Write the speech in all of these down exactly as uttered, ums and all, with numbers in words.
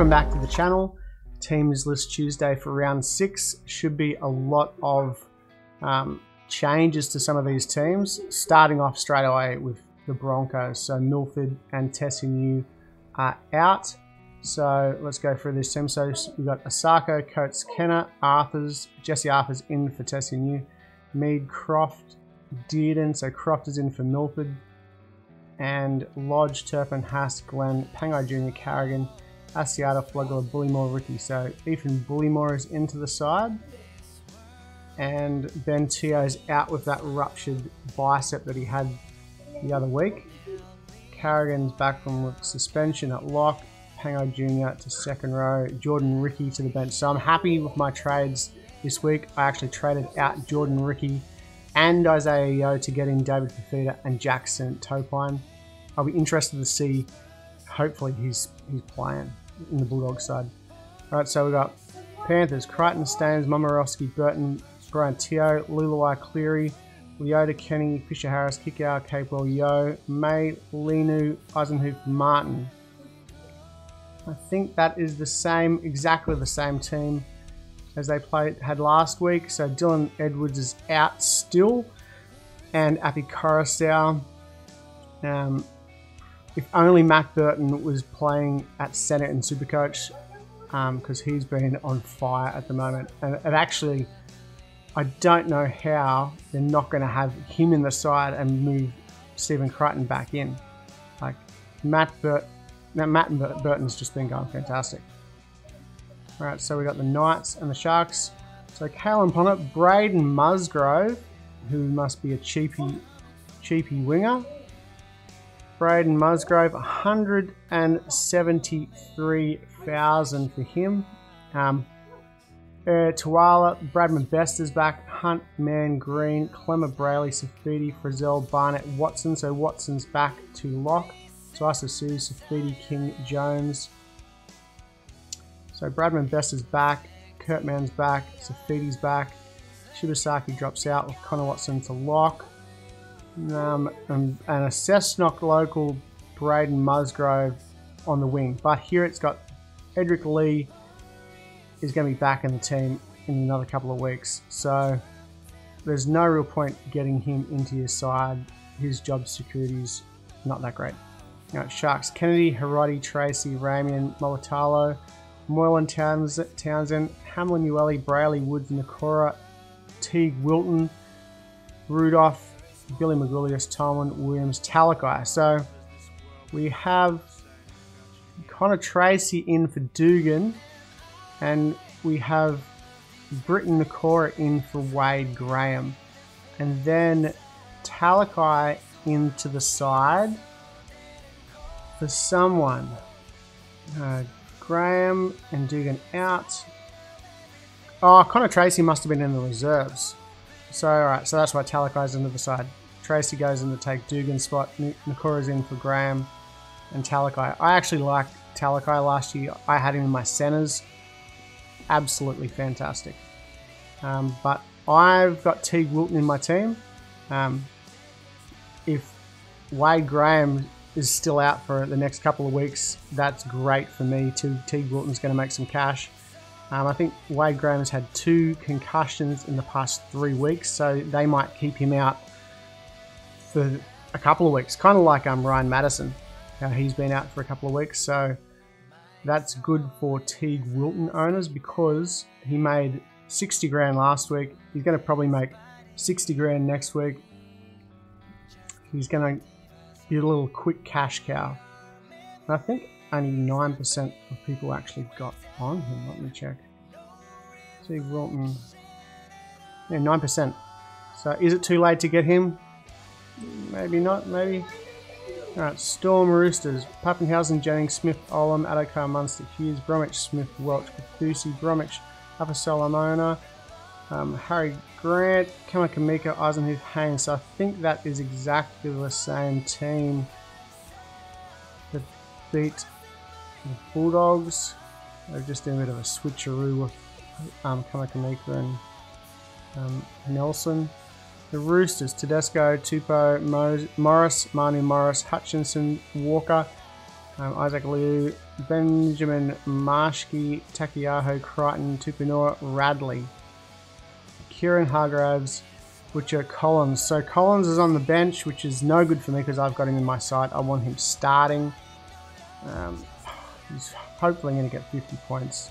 Welcome back to the channel. Teams List Tuesday for round six. Should be a lot of um, changes to some of these teams. Starting off straight away with the Broncos. So Milford and Tesi Niu are out. So let's go through this team. So we've got Asako, Coates, Kenner, Arthars, Jesse Arthars in for Tesi Niu, Mead, Croft, Dearden. So Croft is in for Milford. And Lodge, Turpin, Haas, Glenn, Pango Junior, Carrigan, Asiata, Flagler, Bullemor, Ricky. So Ethan Bullemor is into the side. And Ben Teo's out with that ruptured bicep that he had the other week. Carrigan's back from suspension at lock. Pango Junior to second row. Jordan Ricky to the bench. So I'm happy with my trades this week. I actually traded out Jordan Ricky and Isaiah Yo to get in David Fifita and Jackson Topine. I'll be interested to see, hopefully, he's, he's playing in the Bulldog side. All right, so we've got Panthers, Crichton, Staines, Momorowski, Burton, Brian Teo, Lulawai, Cleary, Leota, Kenny, Fisher-Harris, Kickow, Capewell, Yo, May, Linu, Eisenhoof, Martin. I think that is the same, exactly the same team as they played had last week. So Dylan Edwards is out still, and Api Coruscant. Um, if only Matt Burton was playing at centre in Supercoach, because um, he's been on fire at the moment. And, and actually, I don't know how they're not going to have him in the side and move Stephen Crichton back in. Like Matt Burt, now Matt Burton's just been going fantastic. All right, so we got the Knights and the Sharks. So Kalen Ponnet, Braden Musgrove, who must be a cheapy, cheapy winger. Braden Musgrove, one hundred seventy-three thousand for him. Um, uh, Tuala, Bradman Best is back. Hunt, Man, Green, Clemmer, Brayley, Safidi, Frizzell, Barnett, Watson. So Watson's back to lock. So Isusu, Safidi, King, Jones. So Bradman Best is back, Kurtman's back, Safidi's back, Shibasaki drops out with Connor Watson to lock, um, and, and a Cessnock local, Braden Musgrove on the wing. But here it's got Edric Lee is going to be back in the team in another couple of weeks. So there's no real point getting him into your side. His job security's not that great. You know, Sharks, Kennedy, Hiroti, Tracy, Ramian, Molitalo, Moylan, Townsend, Hamlin, Ueli, Brayley, Woods, Nakora, Teague, Wilton, Rudolph, Billy Magulius, Tomlin, Williams, Talakai. So we have Connor Tracy in for Dugan, and we have Britton Nakora in for Wade Graham. And then Talakai into the side for someone. Uh, Graham and Dugan out. Oh, Connor Tracy must have been in the reserves. So, all right, so that's why Talakai's into the side. Tracy goes in to take Dugan's spot. Nakora's in for Graham and Talakai. I actually liked Talakai last year. I had him in my centres. Absolutely fantastic. Um, but I've got Teague Wilton in my team. Um, if Wade Graham is still out for the next couple of weeks, that's great for me. Teague Wilton's going to make some cash. Um, I think Wade Graham has had two concussions in the past three weeks, so they might keep him out for a couple of weeks. Kind of like um, Ryan Madison. Uh, he's been out for a couple of weeks, so that's good for Teague Wilton owners because he made sixty grand last week. He's going to probably make sixty grand next week. He's going to your little quick cash cow. And I think only nine percent of people actually got on him. Let me check. See, Wilton. Yeah, nine percent. So is it too late to get him? Maybe not, maybe. All right, Storm, Roosters, Pappenhausen, Jennings, Smith, Olam, Adokar, Munster, Hughes, Bromwich, Smith, Welch, Pethusi, Bromwich, Upper Solomona, um, Harry Grant, Kamakamika, Eisenhoof, Haynes. So I think that is exactly the same team that beat the Bulldogs. They've just done a bit of a switcheroo with um, Kamakamika and um, Nelson. The Roosters, Tedesco, Tupou, Morris, Manu Morris, Hutchinson, Walker, Um, Isaac Liu, Benjamin Marshke, Takiyaho, Crichton, Tupinora, Radley, Kieran Hargraves, Butcher, Collins. So Collins is on the bench, which is no good for me because I've got him in my sight. I want him starting. Um, he's hopefully going to get fifty points,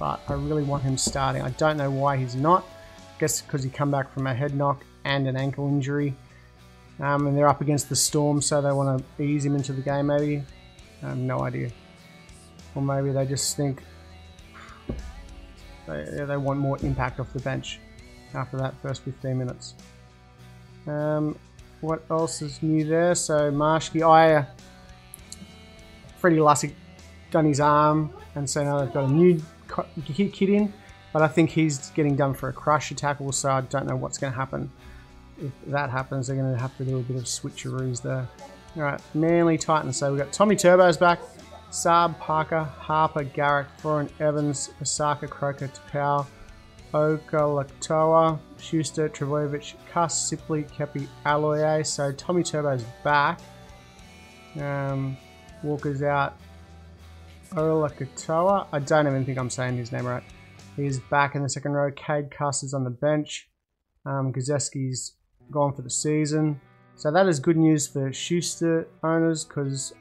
but I really want him starting. I don't know why he's not. I guess because he come back from a head knock and an ankle injury. Um, and they're up against the Storm, so they want to ease him into the game, maybe. I have no idea. Or maybe they just think they, they want more impact off the bench after that first fifteen minutes. Um, what else is new there? So Marshke, I, Freddie Lussick done his arm, and so now they've got a new kid in, but I think he's getting done for a crusher tackle, so I don't know what's going to happen. If that happens, they're going to have to do a bit of switcheroos there. All right, Manly Titans. So we've got Tommy Turbo's back. Saab, Parker, Harper, Garrick, Foran, Evans, Asaka, Croker, Tapau, Oka, Latoa, Schuster, Travojevic, Cuss, Sipley, Kepi, Aloye. So Tommy Turbo's back. Um, Walker's out. Olakatoa. I don't even think I'm saying his name right. He's back in the second row. Cade Cuss is on the bench. Um, Gazeski's gone for the season. So that is good news for Schuster owners, because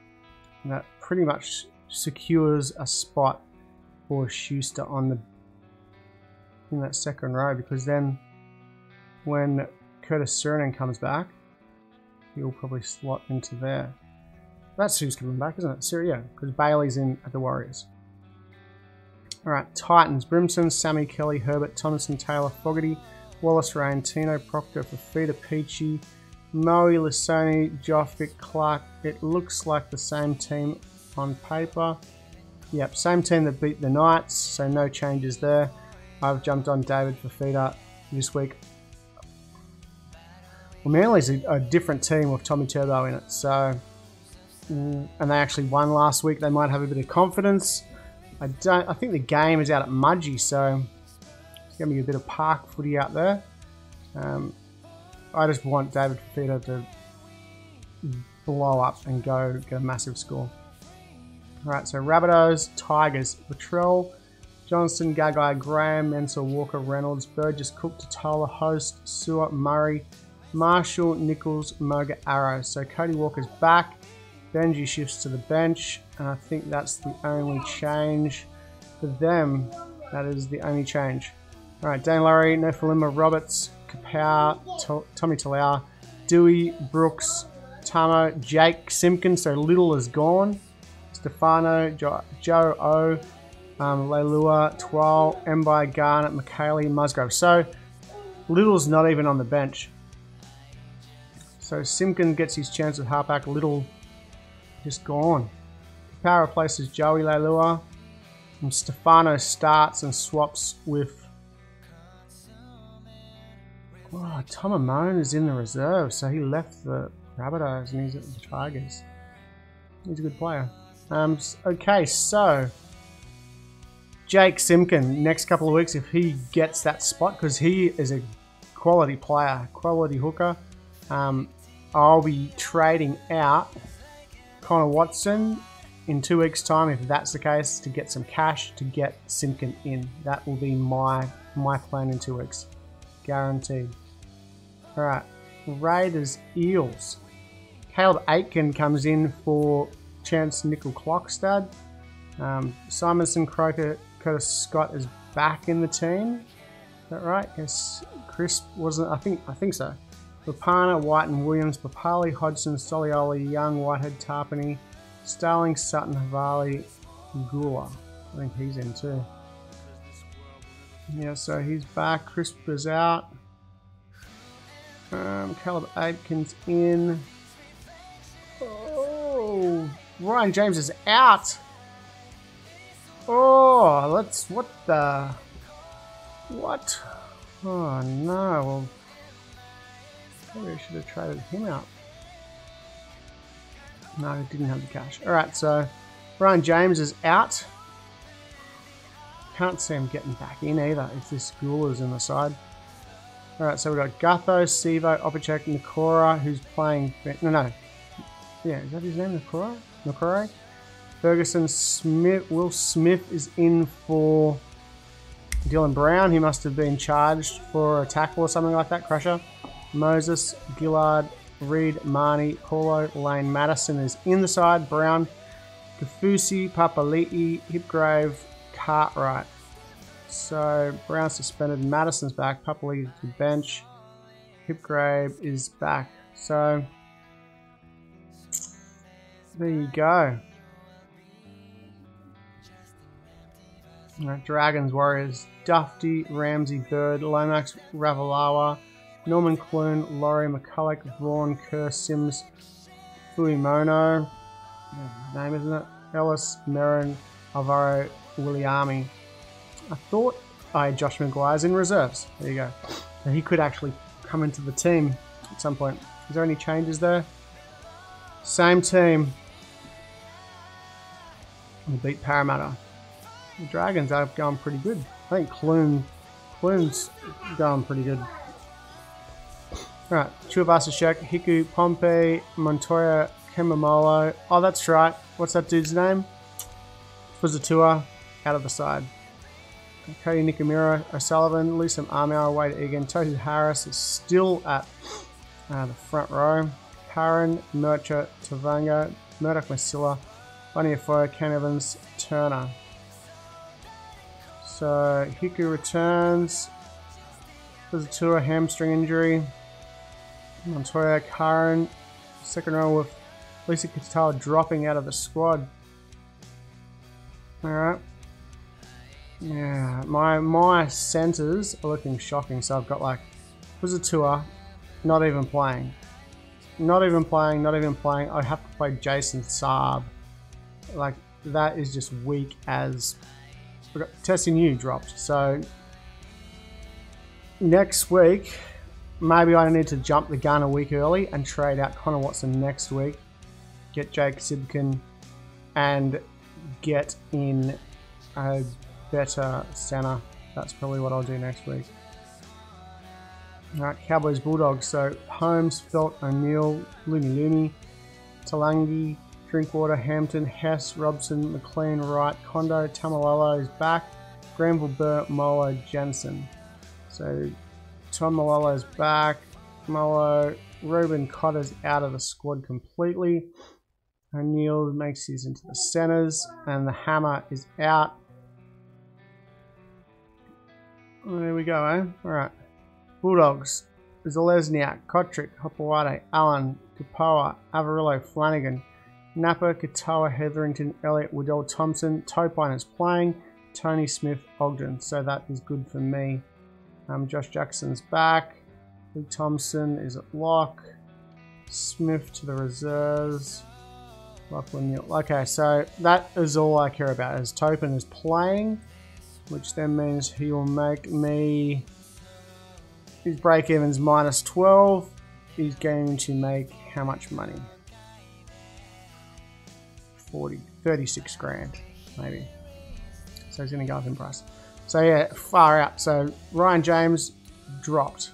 that pretty much secures a spot for Schuster on the in that second row, because then when Curtis Cernan comes back, he'll probably slot into there. That's who's coming back, isn't it? Syria, because Bailey's in at the Warriors. Alright, Titans, Brimson, Sammy Kelly, Herbert, Thompson, Taylor, Fogarty, Wallace, Rain, Tino, Proctor, Fifita, Peachy, Moe, Lassoni, Joffic, Clark. It looks like the same team on paper. Yep, same team that beat the Knights, so no changes there. I've jumped on David Fifita this week. Well, Manly's a, a different team with Tommy Turbo in it, so... And they actually won last week. They might have a bit of confidence. I don't. I think the game is out at Mudgee, so... Gonna be a bit of park footy out there. Um, I just want David Fifita to blow up and go get a massive score. All right, so Rabbitohs, Tigers, Latrell, Johnson, Gagai, Graham, Mensah, Walker, Reynolds, Burgess, Cook, Totola, Host, Sua, Murray, Marshall, Nichols, Moga, Arrow. So Cody Walker's back. Benji shifts to the bench, and I think that's the only change for them. That is the only change. Alright, Dane Laurie, Nofaluma, Roberts, Kapow, to Tommy Talau, Dewey, Brooks, Tamo, Jake, Simpkins, so Little is gone, Stefano, jo Joe O, um, Leilua, Twal, Mbai, Garnett, McKaylee, Musgrove. So, Little's not even on the bench. So Simpkin gets his chance with halfback, Little just gone. Kapow replaces Joey Leilua, and Stefano starts and swaps with Oh, Tom Amon is in the reserve, so he left the Rabbitohs and he's at the Tigers. He's a good player. Um, okay, so Jake Simpkin, next couple of weeks, if he gets that spot, because he is a quality player, quality hooker, um, I'll be trading out Connor Watson in two weeks' time, if that's the case, to get some cash to get Simpkin in. That will be my my plan in two weeks. Guaranteed. Alright, Raiders, Eels. Caleb Aitken comes in for Chance Nickel Clockstad. Um, Simonson, Croker, Curtis Scott is back in the team. Is that right? Yes, Crisp wasn't, I think I think so. Lapana, White and Williams, Papali, Hodgson, Solioli, Young, Whitehead, Tarpany, Starling, Sutton, Havali, Gula. I think he's in too. Yeah, so he's back. Crisper's out. Um, Caleb Aitken's in. Oh, Ryan James is out. Oh, let's. What the? What? Oh no. Well, maybe I should have traded him out. No, I didn't have the cash. All right, so Ryan James is out. Can't see him getting back in either if this Ghoul is in the side. Alright, so we've got Gutho, Sivo, Opacek, Nikora, who's playing... No, no. Yeah, is that his name, Nikora? McCray. Ferguson, Smith, Will Smith is in for Dylan Brown. He must have been charged for a tackle or something like that, Crusher. Moses, Gillard, Reed, Marnie, Paulo, Lane, Madison is in the side. Brown, Kafusi, Papali'i, Hipgrave, Cartwright. So Brown suspended, Madison's back, Papali'i to the bench, Hipgrave is back. So there you go. All right, Dragons, Warriors, Dufty, Ramsey, Bird, Lomax, Ravalawa, Norman Clune, Laurie, McCulloch, Vaughan, Kerr, Sims, Fuimono, name isn't it? Ellis, Merrin, Alvaro, Williami. I thought I Josh Maguire's in reserves. There you go. So he could actually come into the team at some point. Is there any changes there? Same team. We beat Parramatta. The Dragons are going pretty good. I think Clune, Clune's going pretty good. Alright, Tuivasa-Sheck, Hiku, Pompey, Montoya, Kemamolo. Oh, that's right. What's that dude's name? Fuzatua, out of the side. Cody Nikamura, O'Sullivan, Lisa Armour, away to Egan. Tohu Harris is still at uh, the front row. Paran, Murcher, Tavanga, Murdoch Masilla, Bunny Afoya, Ken Evans, Turner. So Hiku returns. Fuzatua, hamstring injury. Montoya, Karen, second row with Lisa Katoa dropping out of the squad. Alright. Yeah, my my centres are looking shocking. So I've got like Fuzatua not even playing. Not even playing, not even playing. I have to play Jason Saab. Like, that is just weak as... We've got Tesi Niu dropped. So next week... Maybe I need to jump the gun a week early and trade out Connor Watson next week. Get Jake Sibkin and get in a better center. That's probably what I'll do next week. Alright, Cowboys Bulldogs. So Holmes, Felt, O'Neill, Looney Looney, Talangi, Drinkwater, Hampton, Hess, Robson, McLean, Wright, Kondo, Tamalolo is back. Granville, Burr, Moa, Jensen. So Tom Malolo's back. Molo, Ruben Cotter's out of the squad completely. O'Neill makes his into the centres, and the hammer is out. There we go, eh? Alright. Bulldogs. Zalesniak, Kotrick, Hopewade, Allen, Kapoa, Avarillo, Flanagan, Napa, Katoa, Hetherington, Elliott, Waddell, Thompson, Topine is playing, Tony Smith, Ogden. So that is good for me. Um, Josh Jackson's back. Lee Thompson is at lock. Smith to the reserves. Lachlan Neal. Okay, so that is all I care about, is Topin is playing, which then means he will make me... His break-even's minus twelve. He's going to make how much money? forty, thirty-six grand, maybe. So he's going to go up in price. So yeah, far out. So Ryan James dropped.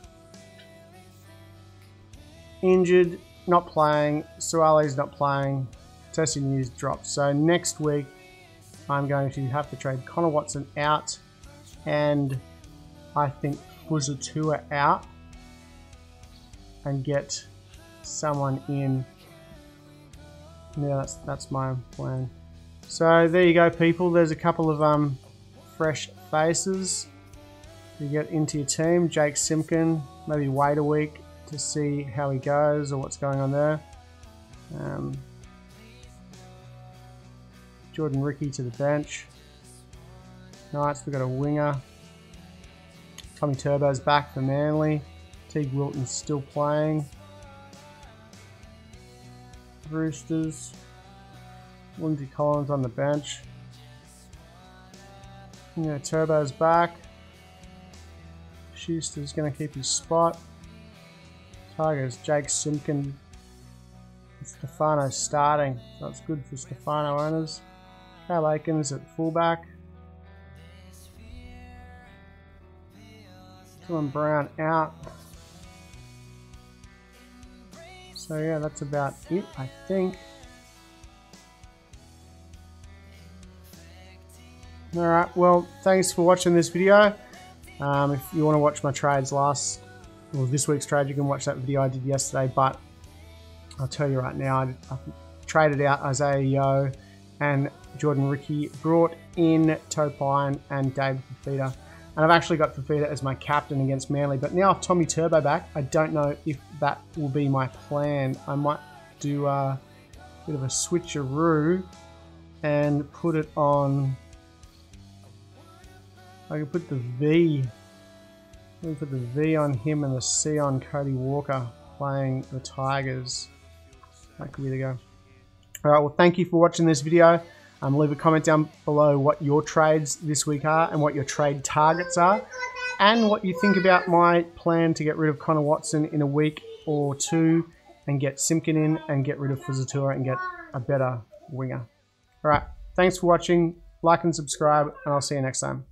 Injured, not playing. Suale's not playing. Tesi Niu's dropped. So next week, I'm going to have to trade Connor Watson out and I think Fuzatua out and get someone in. Yeah, that's, that's my plan. So there you go, people. There's a couple of um fresh faces you get into your team. Jake Simkin, maybe wait a week to see how he goes or what's going on there. Um, Jordan Ricky to the bench. Knights, we've got a winger. Tommy Turbo's back for Manly. Teague Wilton's still playing. Roosters. Lindsay Collins on the bench. Yeah, Turbo's back. Schuster's going to keep his spot. Tigers, Jake Simkin. Stefano starting. So it's good for Stefano owners. Cal Aikens at fullback. Dylan Brown out. So yeah, that's about it, I think. Alright, well, thanks for watching this video. Um, if you want to watch my trades last, well, this week's trade, you can watch that video I did yesterday, but I'll tell you right now, I, I traded out Isaiah Yo and Jordan Ricky, brought in Topine and David Fifita. And I've actually got Fifita as my captain against Manly, but now I've Tommy Turbo back. I don't know if that will be my plan. I might do a bit of a switcheroo and put it on... I can put the V. Let me put the V on him and the C on Cody Walker playing the Tigers. That could be the go. Alright, well, thank you for watching this video. Um, leave a comment down below what your trades this week are and what your trade targets are, and what you think about my plan to get rid of Connor Watson in a week or two and get Simkin in and get rid of Fuzatura and get a better winger. Alright, thanks for watching. Like and subscribe, and I'll see you next time.